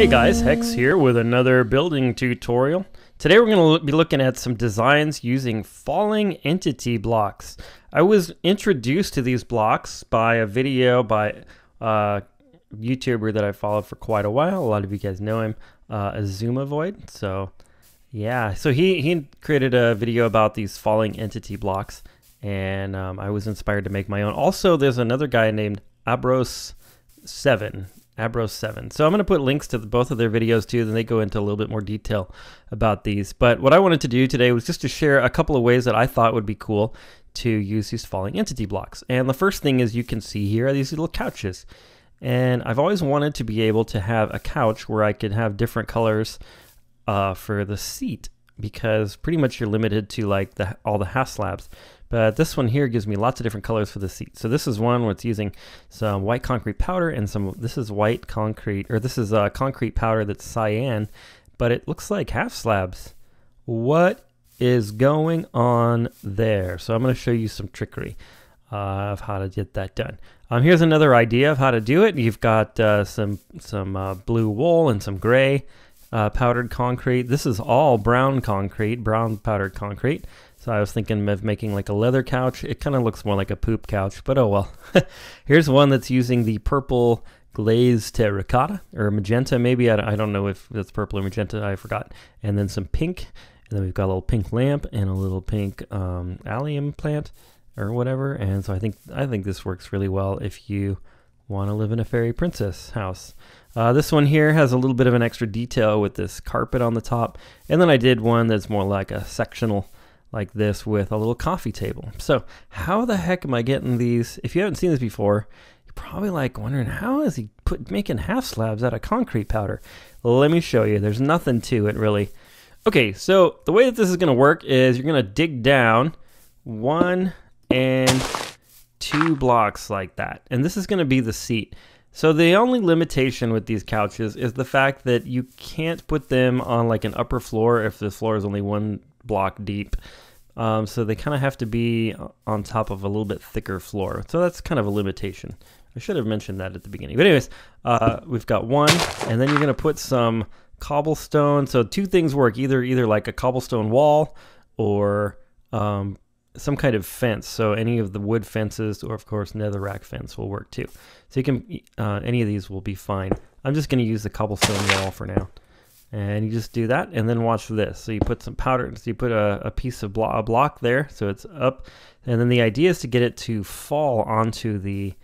Hey guys, Hex here with another building tutorial. Today we're going to be looking at some designs using falling entity blocks. I was introduced to these blocks by a video by a YouTuber that I followed for quite a while. A lot of you guys know him, Azumavoid. So yeah, so he created a video about these falling entity blocks, and I was inspired to make my own. Also, there's another guy named Abros7. Abros7. So I'm going to put links to both of their videos too, then they go into a little bit more detail about these. But what I wanted to do today was just to share a couple of ways that I thought would be cool to use these falling entity blocks. And the first thing is, you can see here are these little couches. And I've always wanted to be able to have a couch where I could have different colors for the seat, because pretty much you're limited to like all the half slabs. But this one here gives me lots of different colors for the seat. So this is one where it's using some white concrete powder and some, this is concrete powder that's cyan, but it looks like half slabs. What is going on there? So I'm gonna show you some trickery of how to get that done. Here's another idea of how to do it. You've got some blue wool and some gray powdered concrete. This is all brown concrete, brown powdered concrete. So I was thinking of making like a leather couch. It kind of looks more like a poop couch, but oh well. Here's one that's using the purple glazed terracotta, or magenta maybe. I don't know if that's purple or magenta, I forgot. And then some pink. And then we've got a little pink lamp and a little pink allium plant or whatever. And so I think this works really well if you want to live in a fairy princess house. This one here has a little bit of an extra detail with this carpet on the top. And then I did one that's more like a sectional, like this, with a little coffee table. So how the heck am I getting these? If you haven't seen this before, you're probably like wondering, how is he making half slabs out of concrete powder? Let me show you. There's nothing to it really. Okay, so the way that this is gonna work is you're gonna dig down 1 and 2 blocks like that. And this is gonna be the seat. So the only limitation with these couches is the fact that you can't put them on like an upper floor if the floor is only 1 block deep. So they kind of have to be on top of a little bit thicker floor. So that's kind of a limitation. I should have mentioned that at the beginning. But anyways, we've got 1, and then you're gonna put some cobblestone. So 2 things work, either like a cobblestone wall or some kind of fence. So any of the wood fences, or of course netherrack fence will work too. So you can, any of these will be fine. I'm just gonna use the cobblestone wall for now. And you just do that, and then watch this. So you put some powder, so you put a piece of a block there, so it's up. And then the idea is to get it to fall onto the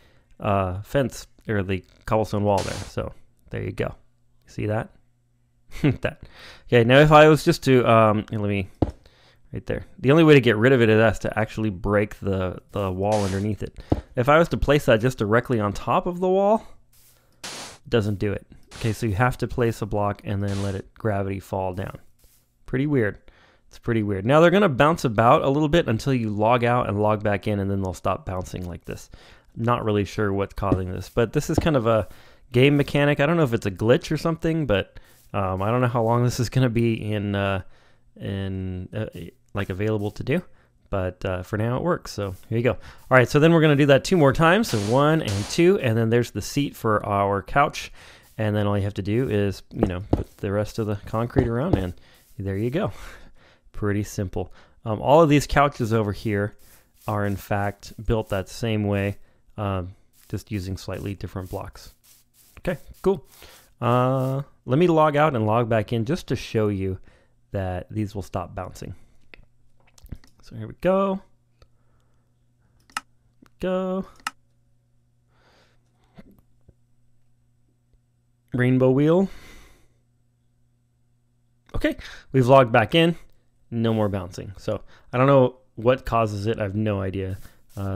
fence, or the cobblestone wall there. So there you go. See that? That. Okay, now if I was just to, right there. The only way to get rid of it is to actually break the wall underneath it. If I was to place that just directly on top of the wall, doesn't do it. Okay, so you have to place a block and then let it gravity fall down. Pretty weird. It's pretty weird. Now they're gonna bounce about a little bit until you log out and log back in, and then they'll stop bouncing like this. Not really sure what's causing this, but this is kind of a game mechanic. I don't know if it's a glitch or something, but I don't know how long this is gonna be like available to do. But for now it works, so here you go. All right, so then we're gonna do that 2 more times, so 1 and 2, and then there's the seat for our couch. And then all you have to do is, you know, put the rest of the concrete around, and there you go. Pretty simple. All of these couches over here are in fact built that same way, just using slightly different blocks. Okay, cool. Let me log out and log back in just to show you that these will stop bouncing. So here we go. Rainbow wheel. Okay, we've logged back in. No more bouncing. So I don't know what causes it. I have no idea.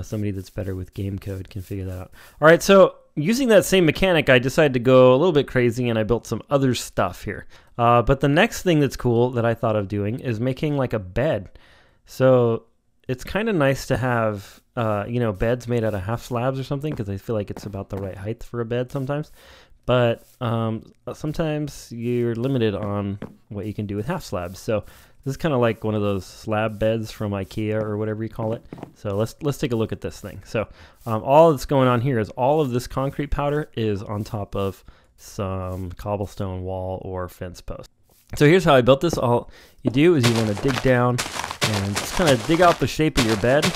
Somebody that's better with game code can figure that out. All right, so using that same mechanic, I decided to go a little bit crazy, and I built some other stuff here. But the next thing that's cool that I thought of doing is making like a bed. So it's kind of nice to have, you know, beds made out of half slabs or something, because I feel like it's about the right height for a bed sometimes. But sometimes you're limited on what you can do with half slabs. So this is kind of like one of those slab beds from IKEA or whatever you call it. So let's take a look at this thing. So all that's going on here is all of this concrete powder is on top of some cobblestone wall or fence post. So here's how I built this. All you do is you want to dig down and just kind of dig out the shape of your bed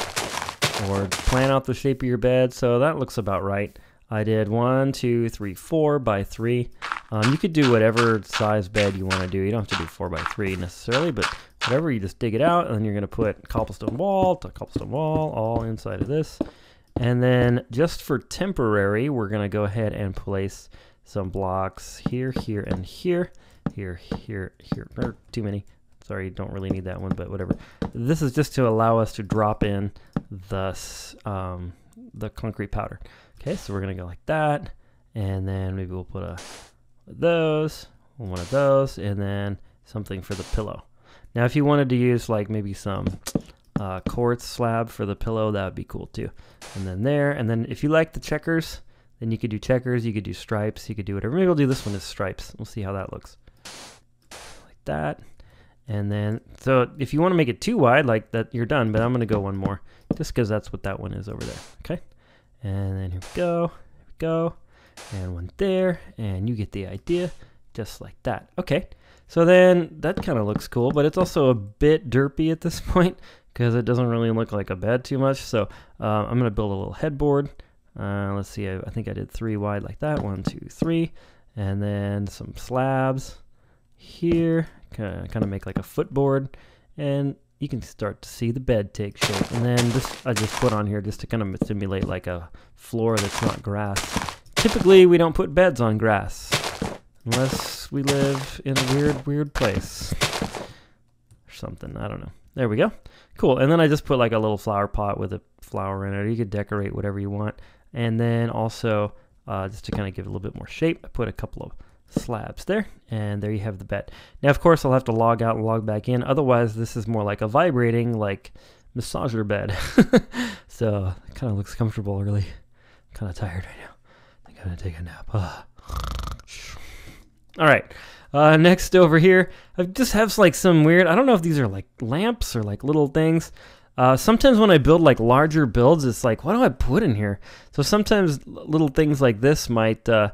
or plan out the shape of your bed. So that looks about right. I did 1, 2, 3, 4 by 3. You could do whatever size bed you want to do. You don't have to do 4 by 3 necessarily, but whatever, you just dig it out, and then you're going to put cobblestone wall to cobblestone wall all inside of this. And then just for temporary, we're going to go ahead and place some blocks here, here, and here. Here, here, here, or too many. Sorry, don't really need that one, but whatever. This is just to allow us to drop in the concrete powder. Okay, so we're going to go like that, and then maybe we'll put one of those, and then something for the pillow. Now, if you wanted to use like maybe some quartz slab for the pillow, that would be cool too. And then there, and then if you like the checkers, then you could do checkers, you could do stripes, you could do whatever. Maybe we'll do this one as stripes. We'll see how that looks. Like that. And then, so if you want to make it too wide like that, you're done, but I'm going to go one more just because that's what that one is over there. Okay. And then here we go. Here we go. And one there. And you get the idea, just like that. Okay. So then that kind of looks cool, but it's also a bit derpy at this point because it doesn't really look like a bed too much. So I'm going to build a little headboard. Let's see, I think I did 3 wide like that. 1, 2, 3. And then some slabs here. Kind of make like a footboard. And you can start to see the bed take shape. And then this, I just put on here just to kind of simulate like a floor that's not grass. Typically, we don't put beds on grass. Unless we live in a weird place or something. I don't know. There we go. Cool. And then I just put like a little flower pot with a flower in it. You could decorate whatever you want. And then also, just to kind of give it a little bit more shape, I put a couple of slabs there. And there you have the bed. Now, of course, I'll have to log out and log back in. Otherwise, this is more like a vibrating, like, massager bed. So it kind of looks comfortable, really. I'm kind of tired right now. I think I'm going to take a nap. All right, next over here, I just have like some weird, I don't know if these are like lamps or like little things. Sometimes when I build like larger builds, it's like, what do I put in here? So sometimes little things like this might kind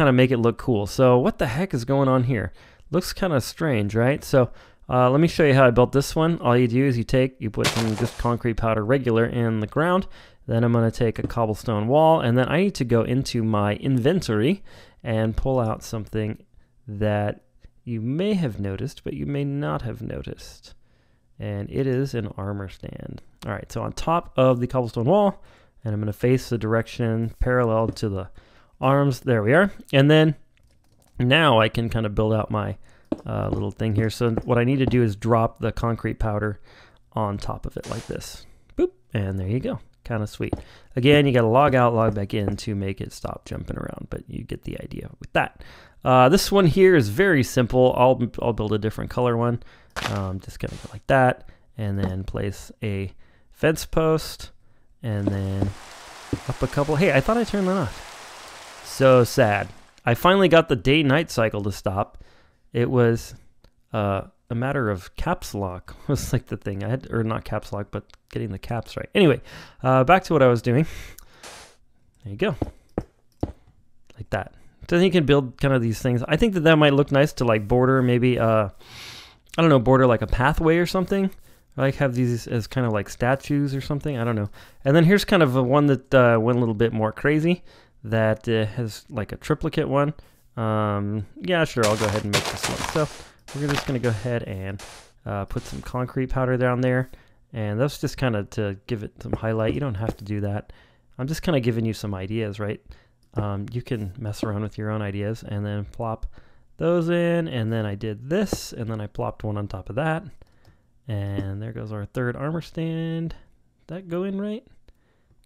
of make it look cool. So what the heck is going on here? Looks kind of strange, right? So let me show you how I built this one. All you do is you put some just concrete powder regular in the ground. Then I'm going to take a cobblestone wall, and then I need to go into my inventory and pull out something that you may have noticed, but you may not have noticed. And it is an armor stand. All right, so on top of the cobblestone wall, and I'm going to face the direction parallel to the arms. There we are. And then now I can kind of build out my little thing here. So what I need to do is drop the concrete powder on top of it like this. Boop, and there you go. Kind of sweet. Again, you got to log out, log back in to make it stop jumping around, but you get the idea with that. This one here is very simple. I'll build a different color one. Just gonna go like that, and then place a fence post, and then up a couple. Hey, I thought I turned that off. So sad. I finally got the day-night cycle to stop. It was a matter of caps lock was like the thing I had, or not caps lock, but getting the caps right. Anyway, back to what I was doing. There you go, like that. So then you can build kind of these things. I think that might look nice to like border, maybe I don't know, border like a pathway or something. I like have these as kind of like statues or something. I don't know. And then here's kind of one that went a little bit more crazy. That has like a triplicate one. Yeah, sure. I'll go ahead and make this one. So. We're just going to go ahead and put some concrete powder down there. And that's just kind of to give it some highlight. You don't have to do that. I'm just kind of giving you some ideas, right? You can mess around with your own ideas and then plop those in. And then I did this, and then I plopped one on top of that. And there goes our third armor stand. Did that go in right?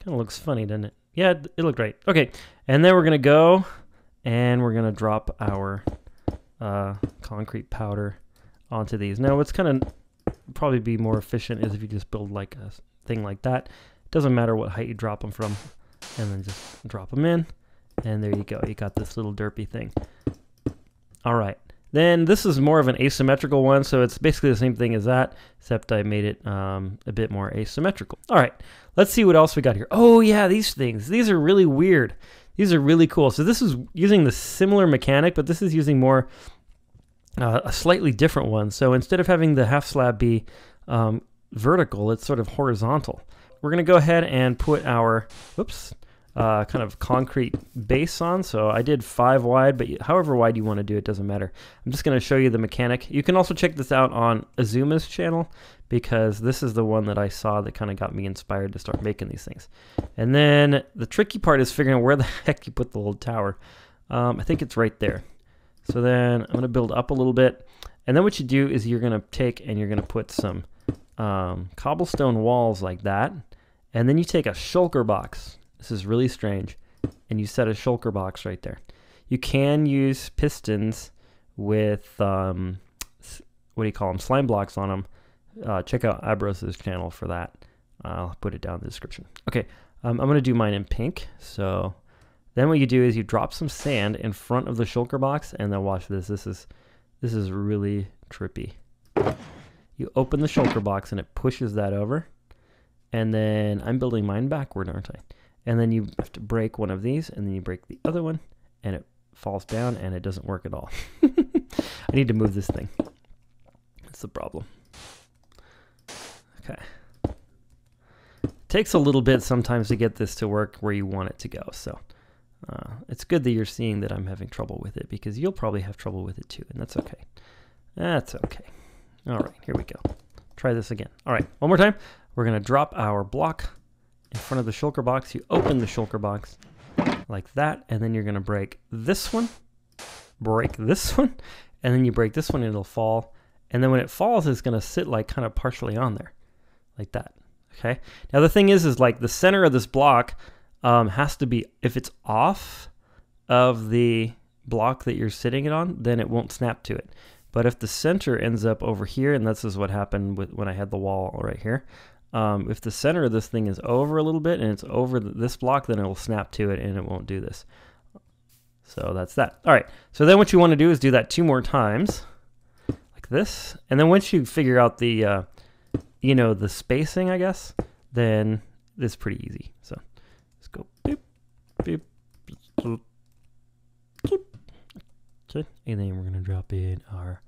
Kind of looks funny, doesn't it? Yeah, it looked right. Okay, and then we're going to go and we're going to drop our concrete powder onto these. Now, what's kind of probably be more efficient is if you just build like a thing like that. It doesn't matter what height you drop them from, and then just drop them in, and there you go. You got this little derpy thing. All right, then this is more of an asymmetrical one, so it's basically the same thing as that, except I made it a bit more asymmetrical. All right, let's see what else we got here. Oh yeah, these things. These are really weird. These are really cool. So this is using the similar mechanic, but this is using more a slightly different one. So instead of having the half slab be vertical, it's sort of horizontal. We're going to go ahead and put our kind of concrete base on. So I did 5 wide, but however wide you want to do it doesn't matter. I'm just going to show you the mechanic. You can also check this out on Azuma's channel, because this is the one that I saw that kind of got me inspired to start making these things. And then the tricky part is figuring out where the heck you put the little tower. I think it's right there. So then I'm going to build up a little bit. And then what you do is you're going to take and you're going to put some cobblestone walls like that. And then you take a shulker box. This is really strange. And you set a shulker box right there. You can use pistons with, what do you call them, slime blocks on them. Check out Abros7's channel for that. I'll put it down in the description. Okay, I'm going to do mine in pink. So then what you do is you drop some sand in front of the shulker box, and then watch this. This is really trippy. You open the shulker box, and it pushes that over. And then I'm building mine backward, aren't I? And then you have to break one of these, and then you break the other one, and it falls down, and it doesn't work at all. I need to move this thing. That's the problem. Okay. It takes a little bit sometimes to get this to work where you want it to go. So it's good that you're seeing that I'm having trouble with it, because you'll probably have trouble with it too, and that's okay. That's okay. All right, here we go. Try this again. All right, one more time. We're going to drop our block in front of the shulker box. You open the shulker box like that, and then you're going to break this one, and then you break this one, and it'll fall. And then when it falls, it's going to sit like kind of partially on there. Like that, okay? Now the thing is like the center of this block has to be, if it's off of the block that you're sitting it on, then it won't snap to it. But if the center ends up over here, and this is what happened with when I had the wall right here, if the center of this thing is over a little bit and it's over this block, then it will snap to it and it won't do this. So that's that. All right, so then what you want to do is do that 2 more times, like this. And then once you figure out the, you know, the spacing, I guess, then it's pretty easy. So let's go boop, boop, boop, boop. Okay, and then we're gonna drop in our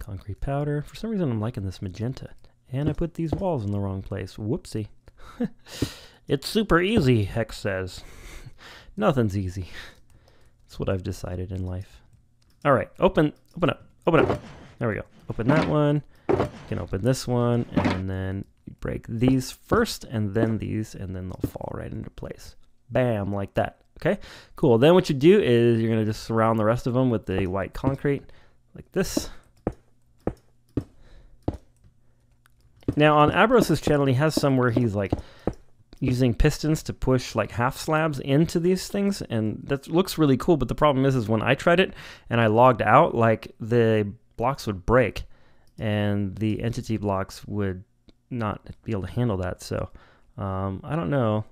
concrete powder. For some reason I'm liking this magenta, and I put these walls in the wrong place. Whoopsie. It's super easy, Hex says. Nothing's easy. That's what I've decided in life. All right, open up. There we go, open that one. You can open this one, and then you break these first, and then these, and then they'll fall right into place. Bam, like that. Okay, cool. Then what you do is you're going to just surround the rest of them with the white concrete, like this. Now on Abros7's channel, he has some where he's like using pistons to push like half slabs into these things, and that looks really cool, but the problem is when I tried it and I logged out, like the blocks would break, and the entity blocks would not be able to handle that. So I don't know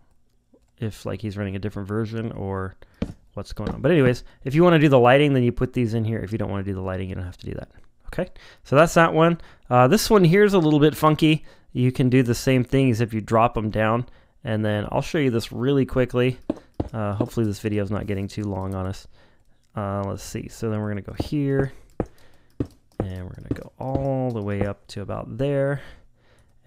if like he's running a different version or what's going on. But anyways, if you want to do the lighting, then you put these in here. If you don't want to do the lighting, you don't have to do that. Okay, so that's that one. This one here is a little bit funky. You can do the same thing as if you drop them down. And then I'll show you this really quickly. Hopefully this video is not getting too long on us. Let's see. So then we're going to go here. And we're going to go all the way up to about there.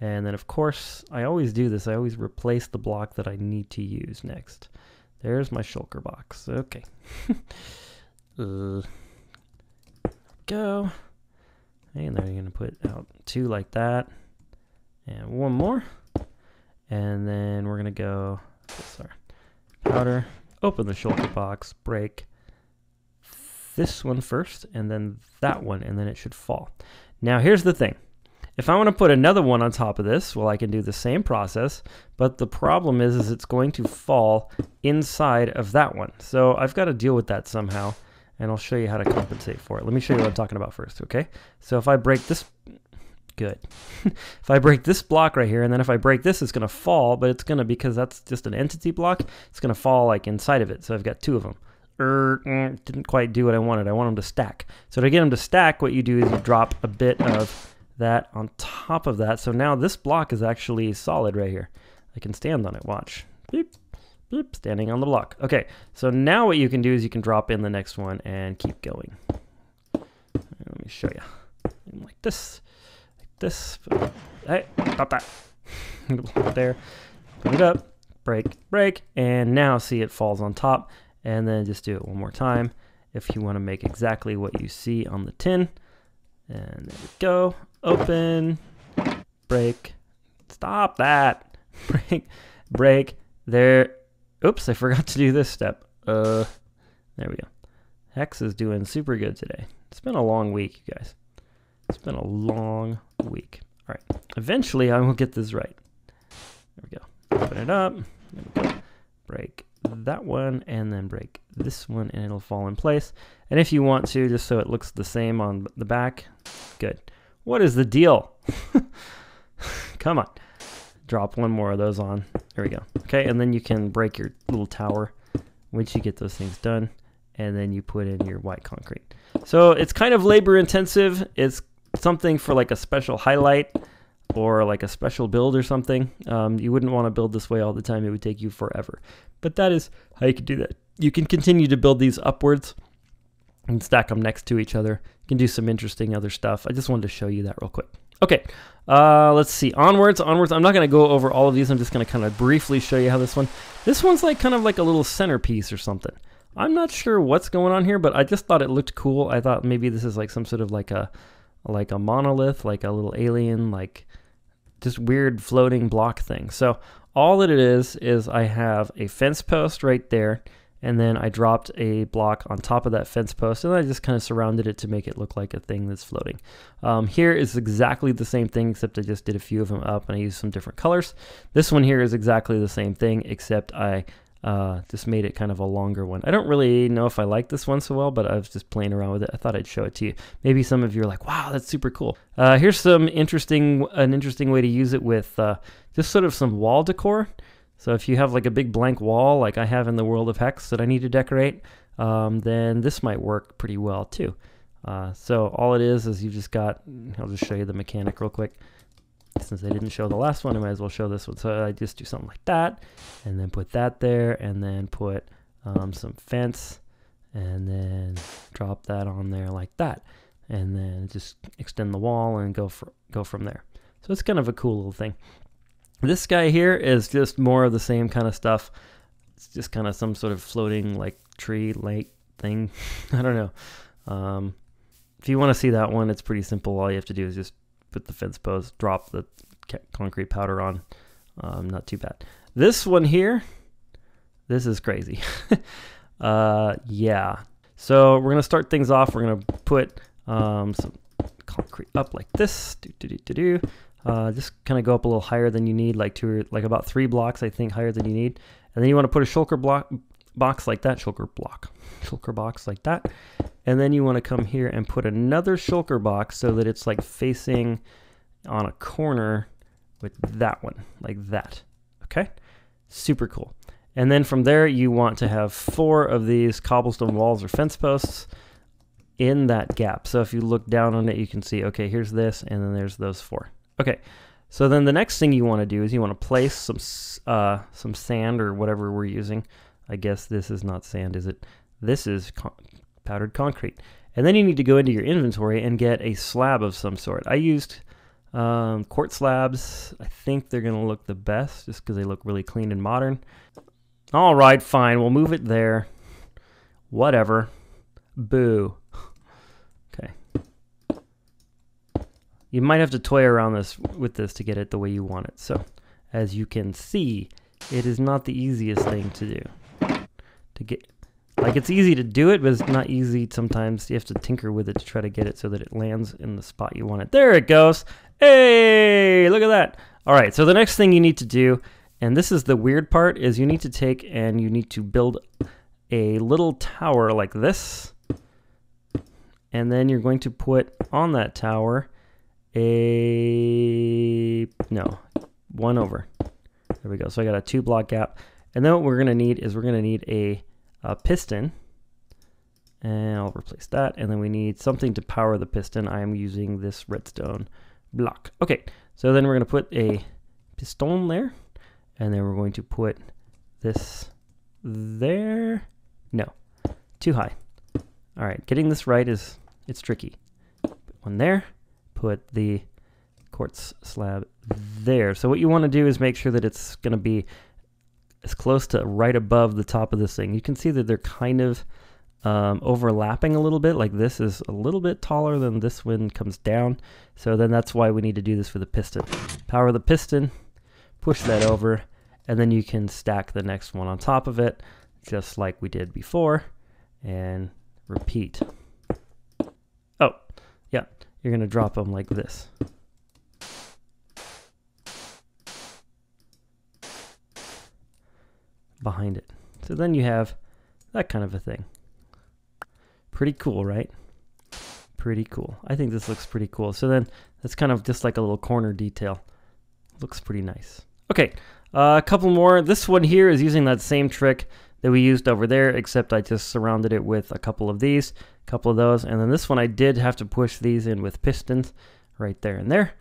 And then, of course, I always do this. I always replace the block that I need to use next. There's my shulker box. Okay. Go. And then you're going to put out 2 like that. And 1 more. And then we're going to go, sorry, powder, open the shulker box, break this one first, and then that one, and then it should fall. Now here's the thing. If I want to put another one on top of this, well, I can do the same process, but the problem is it's going to fall inside of that one. So I've got to deal with that somehow, and I'll show you how to compensate for it. Let me show you what I'm talking about first, okay? So if I break this, good. If I break this block right here, and then if I break this, it's going to fall, but it's going to, because that's just an entity block, it's going to fall like inside of it. So I've got 2 of them. Didn't quite do what I wanted. I want them to stack. So to get them to stack, what you do is you drop a bit of that on top of that. So now this block is actually solid right here. I can stand on it. Watch. Beep, bloop, standing on the block. Okay, so now what you can do is you can drop in the next one and keep going. Let me show you. Like this, like this. Hey, stop that. There, put it up, break, break, and now see it falls on top, and then just do it one more time if you want to make exactly what you see on the tin. And there we go, open, break, stop that, break, break, there, oops, I forgot to do this step, there we go. Hex is doing super good today. It's been a long week, you guys. It's been a long week. All right, eventually I will get this right. There we go, open it up, there we go, break that one, and then break this one, and it'll fall in place. And if you want to, just so it looks the same on the back, good. What is the deal? Come on, drop one more of those on. There we go. Okay, and then you can break your little tower once you get those things done, and then you put in your white concrete. So it's kind of labor intensive. It's something for like a special highlight or like a special build or something. You wouldn't want to build this way all the time. It would take you forever. But that is how you can do that. You can continue to build these upwards and stack them next to each other. You can do some interesting other stuff. I just wanted to show you that real quick. Okay, let's see, onwards, onwards. I'm not gonna go over all of these. I'm just gonna kind of briefly show you how this one's like kind of like a little centerpiece or something. I'm not sure what's going on here, but I just thought it looked cool. I thought maybe this is like some sort of like a monolith, like a little alien, like just weird floating block thing. So all that it is I have a fence post right there, and then I dropped a block on top of that fence post, and I just kind of surrounded it to make it look like a thing that's floating. Here is exactly the same thing, except I just did a few of them up and I used some different colors. This one here is exactly the same thing, except I just made it kind of a longer one. I don't really know if I like this one so well, but I was just playing around with it. I thought I'd show it to you. Maybe some of you are like, wow, that's super cool. Here's an interesting way to use it with just sort of some wall decor. So if you have like a big blank wall like I have in the world of Hex that I need to decorate, then this might work pretty well too. So all it is you've just got, I'll just show you the mechanic real quick. Since I didn't show the last one, I might as well show this one. So I just do something like that, and then put that there, and then put some fence, and then drop that on there like that. And then just extend the wall and go from there. So it's kind of a cool little thing. This guy here is just more of the same kind of stuff. It's just kind of some sort of floating like tree lake thing. I don't know. If you want to see that one, it's pretty simple. All you have to do is just put the fence post, drop the concrete powder on. Not too bad. This one here, this is crazy. Yeah. So we're going to start things off. We're going to put some concrete up like this. Just kind of go up a little higher than you need, like about 3 blocks, I think, higher than you need. And then you want to put a shulker box like that, shulker box like that. And then you want to come here and put another shulker box so that it's like facing on a corner with that one, like that. Okay, super cool. And then from there, you want to have 4 of these cobblestone walls or fence posts in that gap. So if you look down on it, you can see, okay, here's this, and then there's those 4. Okay, so then the next thing you want to do is you want to place some sand or whatever we're using. I guess this is not sand, is it? This is powdered concrete. And then you need to go into your inventory and get a slab of some sort. I used quartz slabs. I think they're gonna look the best just because they look really clean and modern. All right, fine, we'll move it there. Whatever, boo. You might have to toy around with this to get it the way you want it. So as you can see, it is not the easiest thing to do. Like it's easy to do it, but it's not easy sometimes. You have to tinker with it to try to get it so that it lands in the spot you want it. There it goes. Hey, look at that. All right, so the next thing you need to do, and this is the weird part, is you need to take and you need to build a little tower like this. And then you're going to put on that tower one over. There we go. So I got a 2 block gap, and then what we're gonna need is a piston, and I'll replace that, and then we need something to power the piston. I am using this redstone block. Okay, so then we're gonna put a piston there, and then we're going to put this there. No, too high. All right, getting this right is, it's tricky. Put one there, put the quartz slab there. So what you want to do is make sure that it's going to be as close to right above the top of this thing. You can see that they're kind of overlapping a little bit, like this is a little bit taller than this one comes down. So then that's why we need to do this for the piston. Power the piston, push that over, and then you can stack the next one on top of it, just like we did before, and repeat. Oh, yeah, you're gonna drop them like this. Behind it. So then you have that kind of a thing. Pretty cool, right? Pretty cool. I think this looks pretty cool. So then that's kind of just like a little corner detail. Looks pretty nice. Okay, a couple more. This one here is using that same trick that we used over there, except I just surrounded it with a couple of these, a couple of those, and then this one I did have to push these in with pistons right there and there.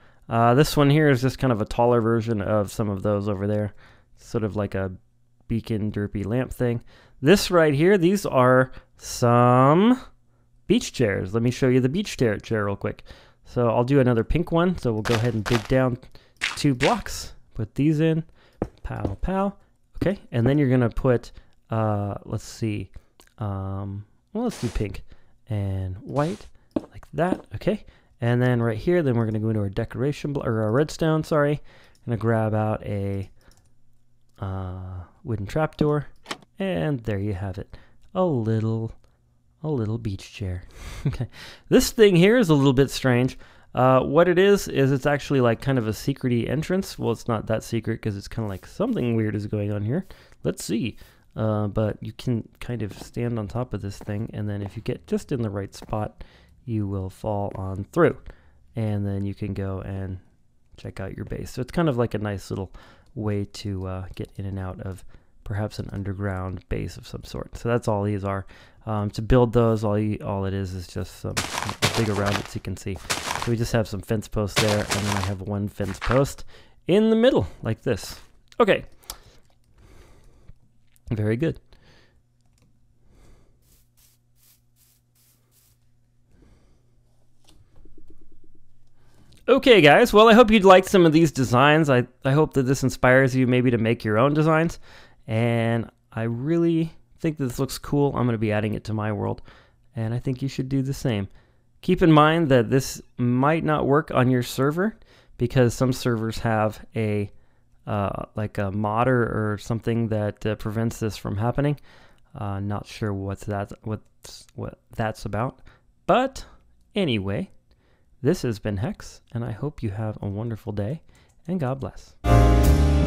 This one here is just kind of a taller version of some of those over there, sort of like a beacon derpy lamp thing. This right here, these are some beach chairs. Let me show you the beach chair real quick. So I'll do another pink one. So we'll go ahead and dig down 2 blocks, put these in, pow, pow. Okay, and then you're gonna put, let's see, well, let's do pink and white like that, okay? And then right here, then we're gonna go into our decoration, or our redstone, sorry. I'm gonna grab out a wooden trapdoor, and there you have it. A little beach chair. Okay, this thing here is a little bit strange. What it is it's actually like kind of a secrety entrance. Well, it's not that secret because it's kind of like something weird is going on here. Let's see. But you can kind of stand on top of this thing, and then if you get just in the right spot, you will fall on through. And then you can go and check out your base. So it's kind of like a nice little way to get in and out of perhaps an underground base of some sort. So that's all these are. To build those, all it is just some big around it so you can see. So we just have some fence posts there, and then I have one fence post in the middle like this. Okay, very good. Okay guys, well I hope you'd like some of these designs. I hope that this inspires you maybe to make your own designs. And I really think that this looks cool. I'm gonna be adding it to my world. And I think you should do the same. Keep in mind that this might not work on your server because some servers have a like a modder or something that prevents this from happening. Not sure what that's about. But anyway, this has been Hex, and I hope you have a wonderful day, and God bless.